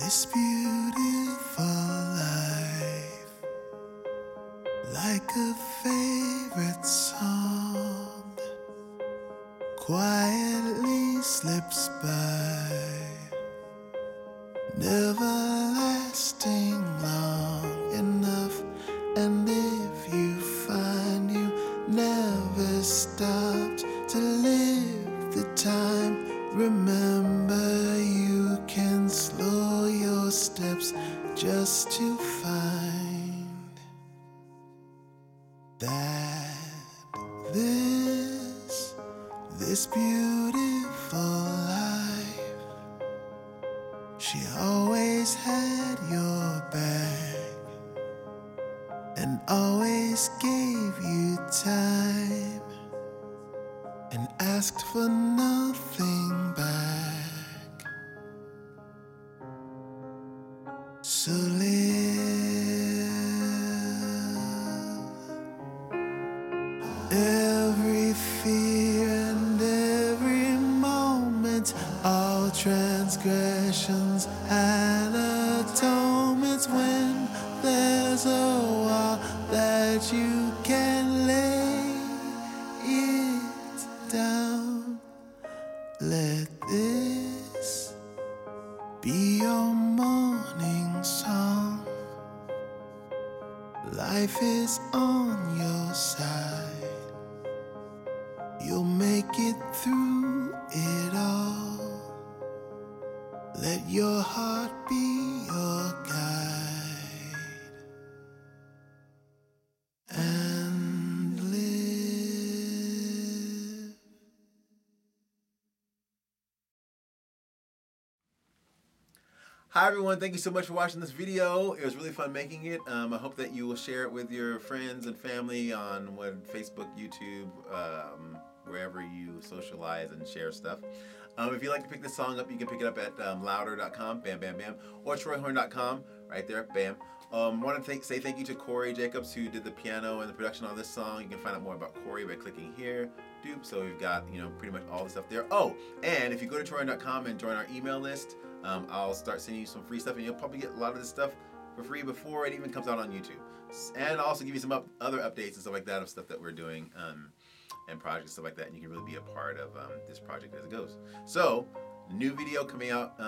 this beautiful life like a favorite song quietly slips by, never lasting long enough. And if you find you never stopped to live the time, remember you can slow your steps just to find that this beautiful life, she always had your back and always gave you time and asked for nothing back. So live. Every fear and every moment, all transgressions and atonements, when there's a wall that you can lay it down. Let this be your morning song. Life is on your side. You'll make it through it all. Let your heart be your guide and live. Hi everyone, thank you so much for watching this video. It was really fun making it. I hope that you will share it with your friends and family on Facebook, YouTube, wherever you socialize and share stuff. If you'd like to pick this song up, you can pick it up at louder.com, bam, bam, bam, or troyhorne.com, right there, bam. Want to say thank you to Cori Jacobs, who did the piano and the production on this song. You can find out more about Cori by clicking here. Doop. So we've got, pretty much all the stuff there. Oh, and if you go to troyhorne.com and join our email list, I'll start sending you some free stuff, and you'll probably get a lot of this stuff for free before it even comes out on YouTube. And I'll also give you some other updates and stuff like that of stuff that we're doing. And projects, stuff like that, and you can really be a part of this project as it goes. So, new video coming out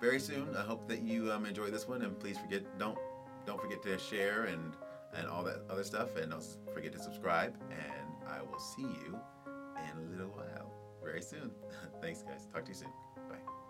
very soon. I hope that you enjoy this one, and please don't forget to share and all that other stuff, and don't forget to subscribe, and I will see you in a little while, very soon. Thanks guys, talk to you soon, bye.